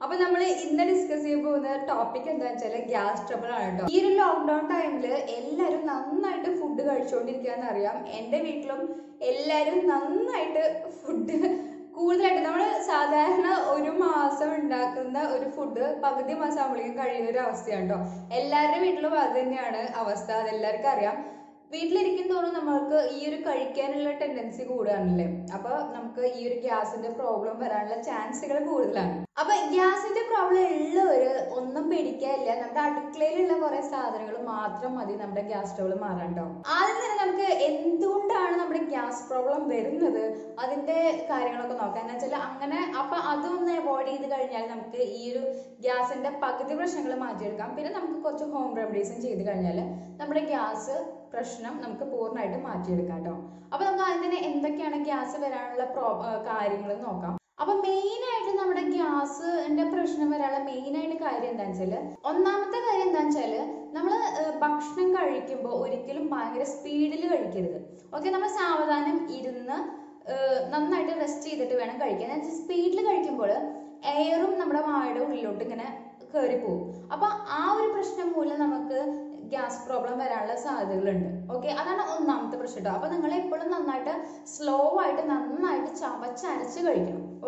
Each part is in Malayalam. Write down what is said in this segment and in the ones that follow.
Now, we discuss the topic of gas trouble. In this lockdown time, everyone has food. We have a tendency to cook in the kitchen. So, we have gas problem. Gas problem is not clear. We have a gas problem. That is gas problem. That is പ്രശ്നം നമുക്ക് പൂർണ്ണമായിട്ട് മാറ്റി എടുക്കാം ട്ടോ. അപ്പോൾ നമുക്ക് അതിനെ എന്തൊക്കെയാണ് ഗ്യാസ് വരാനുള്ള കാര്യങ്ങൾ നോക്കാം. അപ്പോൾ മെയിൻ ആയിട്ട് നമ്മുടെ ഗ്യാസിന്റെ പ്രശ്നം വരാനുള്ള മെയിൻ ആയിട്ട് കാര്യം എന്താണെന്നുവെച്ചാൽ ഒന്നാമത്തെ കാര്യം എന്താണെന്നുവെച്ചാൽ നമ്മൾ ഭക്ഷണം കഴിക്കുമ്പോൾ ഒരിക്കലും ഭയങ്കര സ്പീഡിൽ കഴിക്കരുത്. ഓക്കേ നമ്മൾ സാവധാനം ഇരുന്ന് നന്നായിട്ട് റെസ്റ്റ് ചെയ്തിട്ട് വേണം കഴിക്കാൻ. അതായത് സ്പീഡിൽ കഴിക്കുമ്പോൾ എയറും നമ്മുടെ വായുടെ ഉള്ളിലോട്ട് ഇങ്ങനെ കേറി പോകും. അപ്പോൾ ആ ഒരു പ്രശ്നം മൂലം നമുക്ക് gas problem is okay, that's one pressure. So, slow and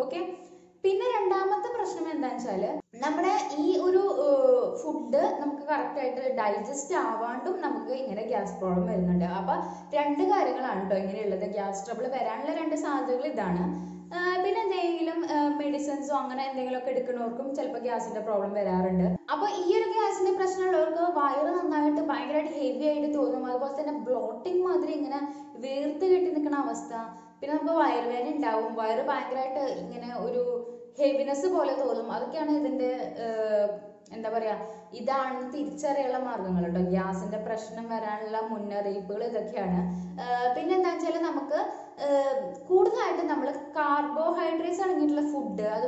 okay? Then, the second pressure is food is digest and gas problem. So, gas trouble medicines and gas problem. Now, this gas is a pressure wire is heavy, bloating, carbohydrates are food. That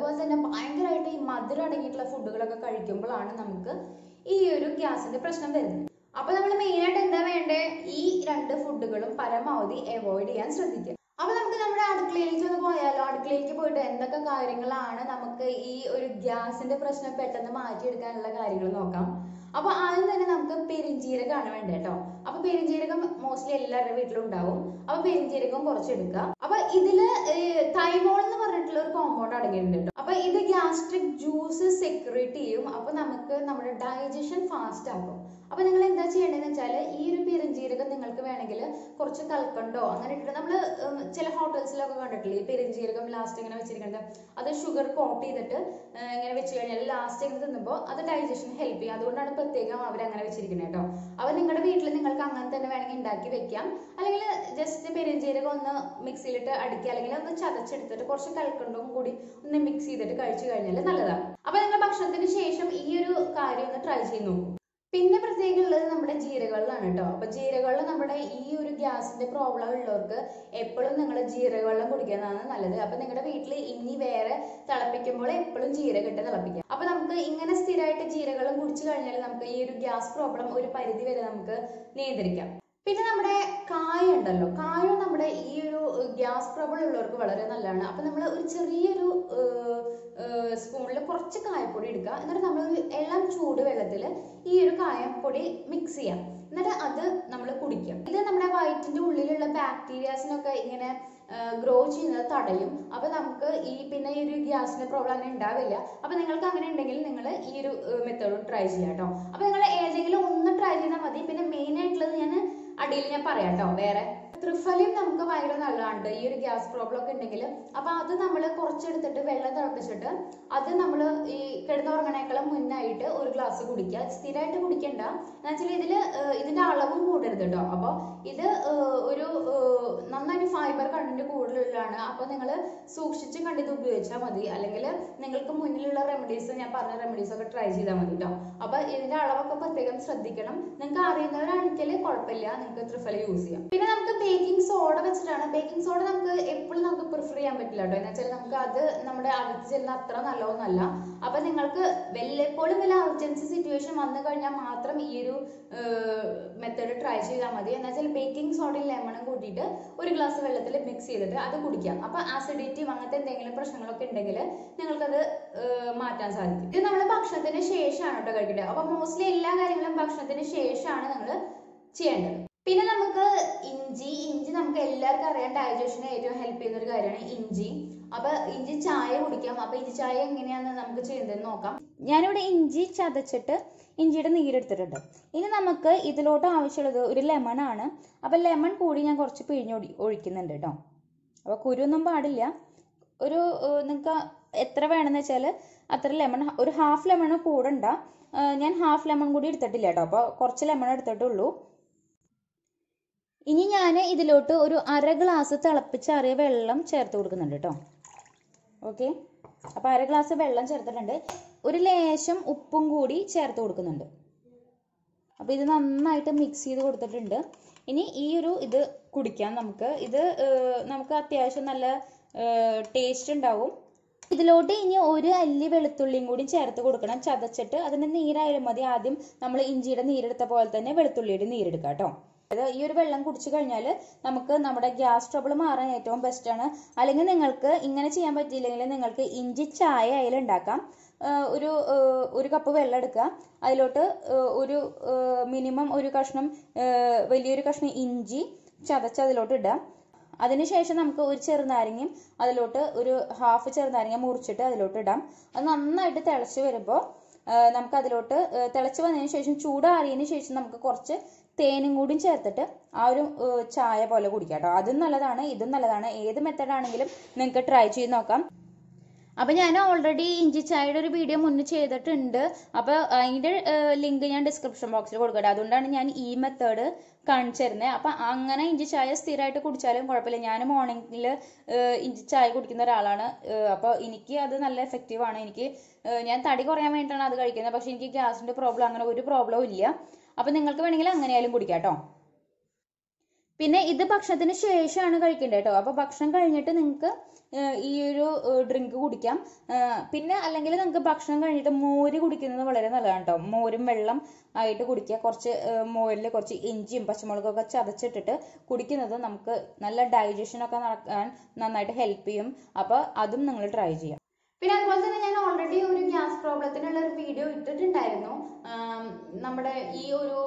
was an angry mother and food like a curriculum and this gas in the pressure. Upon the main at E render food paramaudi avoid and strategic. Upon the clean to the boy, a lot clean to put in the caringalana, Namaka E or gas in the pressure pet and the margin can la caringalocum. Upon the Namka Perinjiragana and data. Upon Perinjiragum mostly larvitlum down. Upon Perinjiragum porchedica. This thymol is a compound. This is gastric juice secretive. Then digestion fast. Then you can use this in hotels. That's sugar coated. That's digestion healthy. That's Pinna particular number of Jeregal and a top. But Jeregal number EU gas in the problem lurker, Apple and the Jeregal put again another. Upon the Italy, anywhere, Talapicamole, Apple and Jeregat and Lapica. Upon the Inganas theatre, Jeregal, Gucci and Lamka, EU gas problem, or Piridiveramka, Nedrica. Pinna number Kai and Dalo. Kai number EU gas problem lurker, Valarana. Upon the spoon la korchu kaayapodi eduka ennaṭu nammal ellam choodu vellathile ee oru kaayapodi mix cheyyam ennaṭu adu nammal kudikkum idu nammade vayitinte ullillulla bacterias nokka ingane grow cheyyunnathu tadayum appo namukku ee pinne ee oru gas ne problem ane undavilla appo ningalku angane undengil ningal ee oru method try cheyyatto appo ningal edengilum onnu try cheyna madi pinne main aayittulladu njan adil njan parayatto vere Trifalium namukku vayra nallanu ee oru gas problem okke undengil appo adu nammal korchu edutittu vella thalappichittu adu nammal ee kedunnorganekala munnayittu oru glass kudikka sthirayittu kudikenda naturally idile idinte alavum kooderuthu ട്ടോ appo idu oru nannayittu fiber content koodullana appo ningal sookshitchu kandu idu upayogicha madi allengil ningalku munnillulla remedies njan parna remedies okke try cheyda madi ട്ടോ appo idinte alavokke prathegam shradhikanam ningalku ariyunnavarankkile kullappilla ningalku trifalium use cheyyam pinne namukku baking soda വെച്ചിട്ടാണ് ബേക്കിംഗ് സോഡ നമുക്ക് എപ്പോഴും നമുക്ക് പ്രിഫർ ചെയ്യാൻ പറ്റില്ല ട്ടോ. എന്നുവെച്ചാൽ നമുക്ക് അത് നമ്മുടെ അർജൻസി അത്ര നല്ലതൊന്നല്ല. അപ്പോൾ നിങ്ങൾക്ക് വല്ലപ്പോഴും വല്ല അർജൻസി സിറ്റുവേഷൻ വന്നു കഴിഞ്ഞാൽ മാത്രം ഈ ഒരു method try cheyyamadhi ennaachal baking soda il lemon kootite oru glass vellathil mix cheyidittu adu kudikka appo acidity angate endengilam prashnangalokke undengil ningalku adu maattan sadhikkum idu nammal bhakshanatine sheshana ട്ടോ കഴിക്കട്ടെ appo mostly ella karyangalum bhakshanatine sheshana nammal cheyanadu pinne namukku inji namukku ellarkku ariyana digestion etum help cheyna oru karyana inji appo inji chaya kudikam appo inji chaya engenayannu namukku cheyendennu nokam ഞാനിവിടെ ഇഞ്ചി ചതച്ചിട്ട് ഇഞ്ചിയുടെ നീരെടുത്തിട്ടുണ്ട് ഇനി നമുക്ക് ഇതിലോട്ട് ആവശ്യമുള്ളത് ഒരു ലെമൺ ആണ് അപ്പോൾ ലെമൺ കൂടി ഞാൻ കുറച്ച് പിഴിഞ്ഞ് ഒഴിക്കുന്നുണ്ട് ട്ടോ അപ്പോൾ കുരുവൊന്നും പാടില്ല ഒരു നിങ്ങൾക്ക് എത്ര വേണമെന്ന് വെച്ചാൽ അത്ര ലെമൺ ഒരു ഹാഫ് ലെമൺ കൂടണ്ട ഞാൻ ഹാഫ് ലെമൺ കൂടി എടുത്തിട്ടില്ല ട്ടോ അപ്പോൾ കുറച്ച് ലെമൺ എടുത്തിട്ടുള്ളൂ ഇനി ഞാൻ ഇതിലോട്ട് ഒരു അര ഗ്ലാസ് തിളപ്പിച്ചാറിയ വെള്ളം ചേർത്ത് കൊടുക്കുന്നുണ്ട് ട്ടോ ഓക്കേ അപ്പോൾ അര ഗ്ലാസ് വെള്ളം ചേർത്തിട്ടുണ്ട് ഒരു ലേശം ഉപ്പും കൂടി ചേർത്ത് കൊടുക്കുന്നുണ്ട് അപ്പോൾ ഇത് നന്നായിട്ട് മിക്സ് ചെയ്ത് കൊടുത്തിട്ടുണ്ട് ഇനി ഈ ഒരു ഇത് കുടിക്കാം നമുക്ക് അത്യാവശ്യം നല്ല ടേസ്റ്റ് ഉണ്ടാവും ഇതിലോട്ട് ഇനി ഒരു അല്ലി വെളുത്തുള്ളിയും കൂടി ചേർത്ത് കൊടുക്കണം ചതച്ചിട്ട് അതിൻ്റെ നീരായാലും മതി ആദ്യം നമ്മൾ ഇഞ്ചിയുടെ നീരെടുത്ത പോലെ തന്നെ വെളുത്തുള്ളിയുടെ നീരെടുക്കാം കേട്ടോ ഈ ഒരു വെള്ളം കുടിച്ചു കഴിഞ്ഞാൽ നമുക്ക് നമ്മുടെ ഗ്യാസ് ട്രബിൾ മാറാൻ ഏറ്റവും ബെസ്റ്റാണ് അല്ലെങ്കിൽ നിങ്ങൾക്ക് ഇങ്ങനെ ചെയ്യാൻ പറ്റിയില്ലെങ്കിൽ നിങ്ങൾക്ക് ഇഞ്ചി ചായ അതിൽ ഉണ്ടാക്കാം ഒരു കപ്പ് വെള്ളം എടുക്കുക അതിലോട്ട് ഒരു മിനിമം ഒരു കഷ്ണം വലിയൊരു കഷ്ണം ഇഞ്ചി ചതച്ച് അതിലോട്ട് ഇടുക അതിനുശേഷം നമുക്ക് ഒരു ചെറുനാരങ്ങയും അതിലോട്ട് ഒരു ഹാഫ് ചെറുനാരങ്ങ മുറിച്ചിട്ട് അതിലോട്ട് ഇടാം അത് നന്നായിട്ട് തിളച്ച് വരുമ്പോൾ നമുക്ക് അതിലോട്ട് തിളച്ച് വന്നതിന് ശേഷം ചൂടാറിയതിന് ശേഷം നമുക്ക് കുറച്ച് തേനും കൂടി ചേർത്തിട്ട് ആ ഒരു ചായ പോലെ കുടിക്കാം കേട്ടോ അതും നല്ലതാണ് ഇതും നല്ലതാണ് ഏത് മെത്തേഡാണെങ്കിലും നിങ്ങൾക്ക് ട്രൈ ചെയ്ത് നോക്കാം അപ്പോൾ ഞാൻ ഓൾറെഡി ഇഞ്ചി ചായയുടെ ഒരു വീഡിയോ മുന്നേ ചെയ്തിട്ടുണ്ട് അപ്പോൾ അതിൻ്റെ ലിങ്ക് ഞാൻ ഡിസ്ക്രിപ്ഷൻ ബോക്സിൽ കൊടുക്കട്ടെ അതുകൊണ്ടാണ് ഞാൻ ഈ മെത്തേഡ് കാണിച്ചു തരുന്നത് അപ്പോൾ അങ്ങനെ ഇഞ്ചി ചായ സ്ഥിരമായിട്ട് കുടിച്ചാലും കുഴപ്പമില്ല ഞാൻ മോർണിംഗിൽ ഇഞ്ചി ചായ കുടിക്കുന്ന ഒരാളാണ് അപ്പോൾ എനിക്ക് അത് നല്ല എഫക്റ്റീവാണ് എനിക്ക് ഞാൻ തടി കുറയാൻ വേണ്ടിയിട്ടാണ് അത് കഴിക്കുന്നത് പക്ഷേ എനിക്ക് ഗ്യാസിൻ്റെ പ്രോബ്ലം അങ്ങനെ ഒരു പ്രോബ്ലവും ഇല്ല അപ്പോൾ നിങ്ങൾക്ക് വേണമെങ്കിൽ അങ്ങനെയായാലും കുടിക്കാം കേട്ടോ പിന്നെ ഇത് ഭക്ഷണത്തിന് ശേഷമാണ് കഴിക്കേണ്ടത് കേട്ടോ അപ്പോൾ ഭക്ഷണം കഴിഞ്ഞിട്ട് നിങ്ങൾക്ക് ഈ ഒരു ഡ്രിങ്ക് കുടിക്കാം പിന്നെ അല്ലെങ്കിൽ നിങ്ങൾക്ക് ഭക്ഷണം കഴിഞ്ഞിട്ട് മോര് കുടിക്കുന്നത് വളരെ നല്ലതാണ് കേട്ടോ മോരും വെള്ളം ആയിട്ട് കുടിക്കുക കുറച്ച് മോരിൽ കുറച്ച് ഇഞ്ചിയും പച്ചമുളകൊക്കെ ചതച്ചിട്ടിട്ട് കുടിക്കുന്നത് നമുക്ക് നല്ല ഡൈജഷനൊക്കെ നടക്കാൻ നന്നായിട്ട് ഹെൽപ്പ് ചെയ്യും അപ്പോൾ അതും നിങ്ങൾ ട്രൈ ചെയ്യാം പിന്നെ അതുപോലെ തന്നെ ഞാൻ ഓൾറെഡി ഒരു ഗ്യാസ് പ്രോബ്ലത്തിനുള്ള ഒരു വീഡിയോ ഇട്ടിട്ടുണ്ടായിരുന്നു നമ്മുടെ ഈ ഒരു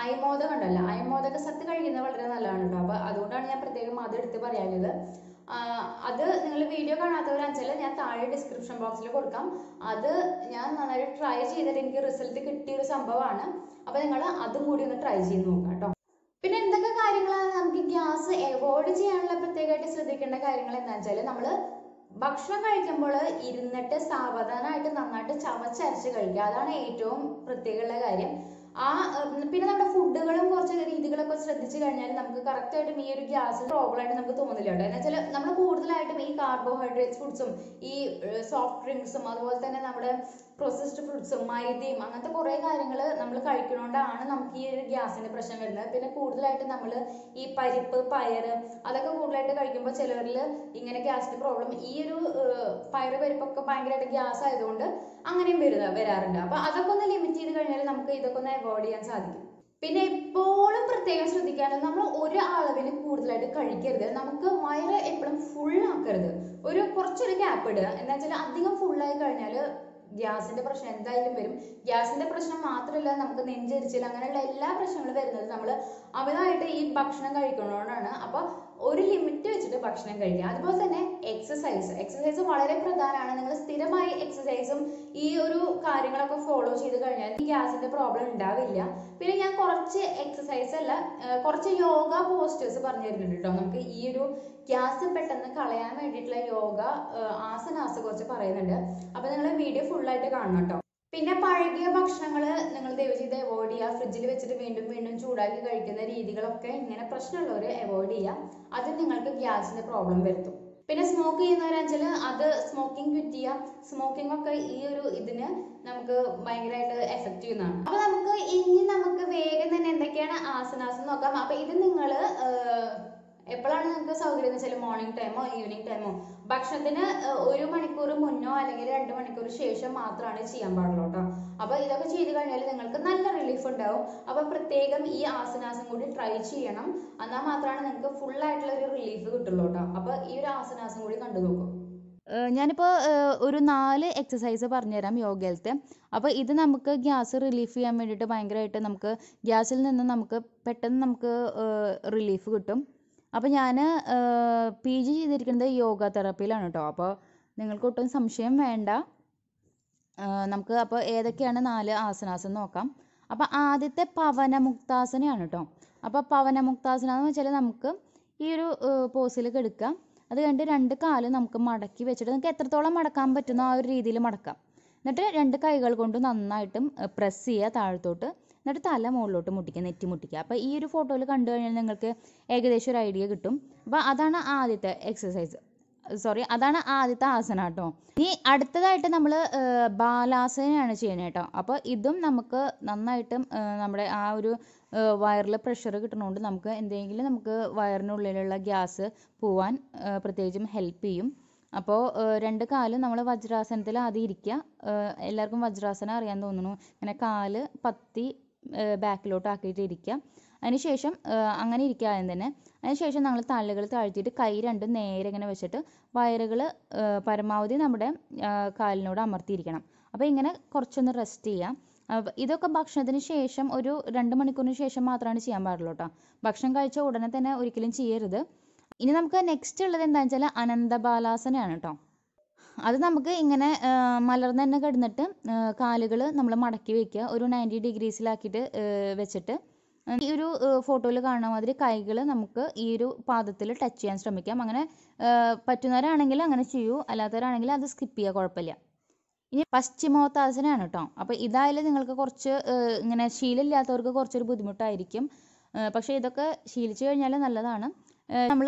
അയമോദകം ഉണ്ടല്ലോ അയമോദക സത്ത് കഴിക്കുന്നത് വളരെ നല്ലതാണ് കേട്ടോ അപ്പോൾ അതുകൊണ്ടാണ് ഞാൻ പ്രത്യേകം അതെടുത്ത് പറയാനുള്ളത് അത് നിങ്ങൾ വീഡിയോ കാണാത്തവരാച്ചാൽ ഞാൻ താഴെ ഡിസ്ക്രിപ്ഷൻ ബോക്സിൽ കൊടുക്കാം അത് ഞാൻ നന്നായിട്ട് ട്രൈ ചെയ്തിട്ട് എനിക്ക് റിസൾട്ട് കിട്ടിയൊരു സംഭവമാണ് അപ്പോൾ നിങ്ങൾ അതും കൂടി ഒന്ന് ട്രൈ ചെയ്ത് നോക്കാം കേട്ടോ പിന്നെ എന്തൊക്കെ കാര്യങ്ങളാണ് നമുക്ക് ഗ്യാസ് അവോയ്ഡ് ചെയ്യാനുള്ള പ്രത്യേകമായിട്ട് ശ്രദ്ധിക്കേണ്ട കാര്യങ്ങൾ എന്താണെന്ന് വെച്ചാൽ നമ്മൾ ഭക്ഷണം കഴിക്കുമ്പോൾ ഇരുന്നിട്ട് സാവധാനമായിട്ട് നന്നായിട്ട് ചവച്ചരച്ച് കഴിക്കുക അതാണ് ഏറ്റവും പ്രത്യേകമുള്ള കാര്യം പിന്നെ നമ്മുടെ ഫുഡുകളും കുറച്ച് രീതികളൊക്കെ ശ്രദ്ധിച്ചു കഴിഞ്ഞാൽ നമുക്ക് കറക്റ്റായിട്ടും ഈ ഒരു ഗ്യാസ് പ്രോബ്ലം ആയിട്ട് നമുക്ക് തോന്നില്ല കേട്ടോ എന്ന് വെച്ചാൽ നമ്മൾ കൂടുതലായിട്ടും ഈ കാർബോഹൈഡ്രേറ്റ്സ് ഫുഡ്സും ഈ സോഫ്റ്റ് ഡ്രിങ്ക്സും അതുപോലെ തന്നെ നമ്മുടെ പ്രോസസ്ഡ് ഫുഡ്സും മൈദയും അങ്ങനത്തെ കുറേ കാര്യങ്ങൾ നമ്മൾ കഴിക്കണോണ്ടാണ് നമുക്ക് ഈ ഒരു ഗ്യാസിൻ്റെ പ്രശ്നം വരുന്നത് പിന്നെ കൂടുതലായിട്ട് നമ്മൾ ഈ പരിപ്പ് പയർ അതൊക്കെ കൂടുതലായിട്ട് കഴിക്കുമ്പോൾ ചിലവരിൽ ഇങ്ങനെ ഗ്യാസിൻ്റെ പ്രോബ്ലം ഈ ഒരു പയറ് പരിപ്പൊക്കെ ഭയങ്കരമായിട്ട് ഗ്യാസ് ആയതുകൊണ്ട് അങ്ങനെയും വരാറുണ്ട് അപ്പോൾ അതൊക്കെ ഒന്ന് ലിമിറ്റ് ചെയ്ത് കഴിഞ്ഞാൽ നമുക്ക് ഇതൊക്കെ ഒന്ന് അവോയ്ഡ് ചെയ്യാൻ സാധിക്കും പിന്നെ എപ്പോഴും പ്രത്യേകം ശ്രദ്ധിക്കാനും നമ്മൾ ഒരു അളവിൽ കൂടുതലായിട്ട് കഴിക്കരുത് നമുക്ക് വയറ് എപ്പോഴും ഫുൾ ആക്കരുത് ഒരു കുറച്ചൊരു ഗ്യാപ്പ് ഇടുക എന്താ വെച്ചാൽ അധികം ഫുള്ളായി കഴിഞ്ഞാൽ ഗ്യാസിൻ്റെ പ്രശ്നം എന്തായാലും വരും ഗ്യാസിൻ്റെ പ്രശ്നം മാത്രമല്ല നമുക്ക് നെഞ്ചരിച്ചിൽ അങ്ങനെയുള്ള എല്ലാ പ്രശ്നങ്ങളും വരുന്നത് നമ്മൾ അമിതമായിട്ട് ഈ ഭക്ഷണം കഴിക്കുന്നതുകൊണ്ടാണ് അപ്പോൾ ഒരു ലിമിറ്റ് വെച്ചിട്ട് ഭക്ഷണം കഴിക്കുക അതുപോലെ തന്നെ എക്സസൈസ് വളരെ പ്രധാനമാണ് നിങ്ങൾ സ്ഥിരമായി എക്സസൈസും ഈ ഒരു കാര്യങ്ങളൊക്കെ ഫോളോ ചെയ്ത് കഴിഞ്ഞാൽ ഗ്യാസിൻ്റെ പ്രോബ്ലം ഉണ്ടാവില്ല പിന്നെ ഞാൻ കുറച്ച് എക്സസൈസ് അല്ല കുറച്ച് യോഗ പോസ്റ്റേഴ്സ് പറഞ്ഞു തരുന്നുണ്ട് കേട്ടോ നമുക്ക് ഈ ഒരു ഗ്യാസ് പെട്ടെന്ന് കളയാൻ വേണ്ടിയിട്ടുള്ള യോഗ ആസനാസ് കുറച്ച് പറയുന്നുണ്ട് അപ്പോൾ നിങ്ങൾ വീഡിയോ ഫുള്ളായിട്ട് കാണണം കേട്ടോ പിന്നെ പഴകിയ ഭക്ഷണങ്ങൾ നിങ്ങൾ ദയവ് ചെയ്ത് അവോയ്ഡ് ചെയ്യുക ഫ്രിഡ്ജിൽ വെച്ചിട്ട് വീണ്ടും വീണ്ടും ചൂടാക്കി കഴിക്കുന്ന രീതികളൊക്കെ ഇങ്ങനെ പ്രശ്നമുള്ളവർ അവോയ്ഡ് ചെയ്യുക അത് നിങ്ങൾക്ക് ഗ്യാസിൻ്റെ പ്രോബ്ലം വരുത്തും പിന്നെ സ്മോക്ക് ചെയ്യുന്നവരാച്ചാൽ അത് സ്മോക്കിംഗ് ക്വിറ്റ് ചെയ്യാം സ്മോക്കിംഗ് ഒക്കെ ഈ ഒരു ഇതിന് നമുക്ക് ഭയങ്കരമായിട്ട് എഫക്റ്റ് ചെയ്യുന്നതാണ് അപ്പോൾ നമുക്ക് ഇനി നമുക്ക് വേഗം തന്നെ എന്തൊക്കെയാണ് ആസനാസ് നോക്കാം അപ്പോൾ ഇത് നിങ്ങൾ morning time or evening time. Now, I am PG yoga therapy. I am going some shame. I am going to do some asanas. I am going to do Pavanamuktasana. That is the This photo is an idea. That is the exercise. Sorry, that is the asana. This is the balasana. Wire pressure and the wire gas, puan, pratajum, help. அப்போ രണ്ട് കാല് നമ്മൾ വജ്രാസനത്തിൽ ആദി ഇരിക്കുക എല്ലാവർക്കും വജ്രാസനം അറിയാൻ തോന്നുന്നു അങ്ങനെ കാല് പത്തി ബാക്കിലോട്ട് ആക്കിയിട്ട് ഇരിക്കുക അതിനുശേഷം അങ്ങനെ ഇരിക്കുക തന്നെ അതിനുശേഷം നമ്മൾ തലകൾ താഴ്ത്തിയിട്ട് കൈ രണ്ടും നേരെ ഇങ്ങനെ വെച്ചിട്ട് വയറുകൾ പരമാവധി നമ്മുടെ കാലിനോട് അമർത്തി ഇരിക്കണം അപ്പോൾ ഇങ്ങനെ കുറച്ചൊന്ന് റെസ്റ്റ് ചെയ്യാം ഇതൊക്കെ ഭക്ഷണത്തിന് ശേഷം ഒരു 2 മണിക്കൂറിന് ശേഷം മാത്രമാണ് ചെയ്യാൻ പാടുള്ളൂ ട്ടോ ഭക്ഷണം കഴിച്ച ഉടനെ തന്നെ ഒരിക്കലും ചെയ്യരുത് ഇനി നമുക്ക് നെക്സ്റ്റ് ഉള്ളത് എന്താന്ന് വെച്ചാൽ അനന്തബാലാസനയാണ് ട്ടോ അത് നമുക്ക് ഇങ്ങനെ മലർന്ന് തന്നെ കിടന്നിട്ട് കാലുകൾ നമ്മൾ മടക്കി വെക്കുക ഒരു 90 ഡിഗ്രീസിൽ ആക്കിയിട്ട് വെച്ചിട്ട് ഈ ഒരു ഫോട്ടോയിൽ കാണുന്ന മാതിരി കൈകൾ നമുക്ക് ഈ ഒരു പാദത്തിൽ ടച്ച് ചെയ്യാൻ ശ്രമിക്കാം അങ്ങനെ പറ്റുന്നവരാണെങ്കിൽ അങ്ങനെ ചെയ്യൂ അല്ലാത്തവരാണെങ്കിൽ അത് സ്കിപ്പ് ചെയ്യുക കുഴപ്പമില്ല ഇനി പശ്ചിമോത്താസനയാണ് ട്ടോ അപ്പോൾ ഇതായാലേ നിങ്ങൾക്ക് കുറച്ച് ഇങ്ങനെ ശീലമില്ലാത്തവർക്ക് കുറച്ച് ഒരു ബുദ്ധിമുട്ടായിരിക്കും പക്ഷേ ഇതൊക്കെ ശീലിച്ചു കഴിഞ്ഞാൽ നല്ലതാണ് നമ്മൾ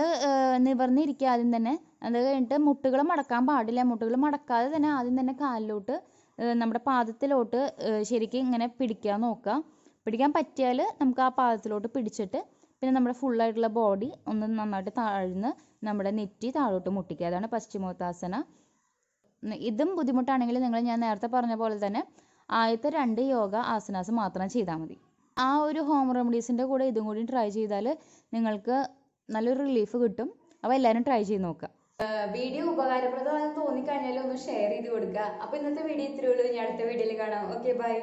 നിവർന്നിരിക്കാതെ തന്നെ അത് കഴിഞ്ഞിട്ട് മുട്ടുകൾ മടക്കാൻ പാടില്ല മുട്ടുകൾ മടക്കാതെ തന്നെ ആദ്യം തന്നെ കാലിലോട്ട് നമ്മുടെ പാദത്തിലോട്ട് ശരിക്കും ഇങ്ങനെ പിടിക്കാൻ നോക്കുക പിടിക്കാൻ പറ്റിയാൽ നമുക്ക് ആ പാദത്തിലോട്ട് പിടിച്ചിട്ട് പിന്നെ നമ്മുടെ ഫുൾ ആയിട്ടുള്ള ബോഡി ഒന്ന് നന്നായിട്ട് താഴ്ന്ന് നമ്മുടെ നെറ്റി താഴോട്ട് മുട്ടിക്കുക അതാണ് പശ്ചിമോത്താസന ഇതും ബുദ്ധിമുട്ടാണെങ്കിൽ നിങ്ങൾ ഞാൻ നേരത്തെ പറഞ്ഞ പോലെ തന്നെ ആദ്യത്തെ 2 യോഗ ആസനാസ് മാത്രം ചെയ്താൽ മതി ആ ഒരു ഹോം റെമഡീസിന്റെ കൂടെ ഇതും കൂടി ട്രൈ ചെയ്താൽ നിങ്ങൾക്ക് നല്ലൊരു റിലീഫ് കിട്ടും അപ്പോൾ എല്ലാവരും ട്രൈ ചെയ്ത് നോക്കുക വീഡിയോ ഉപകാരപ്രദമാണെന്ന് തോന്നി കഴിഞ്ഞാൽ ഒന്ന് ഷെയർ ചെയ്ത് കൊടുക്കുക അപ്പോൾ ഇന്നത്തെ വീഡിയോ ഇത്രയേ ഉള്ളൂ ഞാൻ അടുത്ത വീഡിയോയിൽ കാണാം ഓക്കേ ബൈ